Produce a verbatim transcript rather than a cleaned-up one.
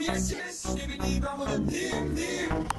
Yes, yes,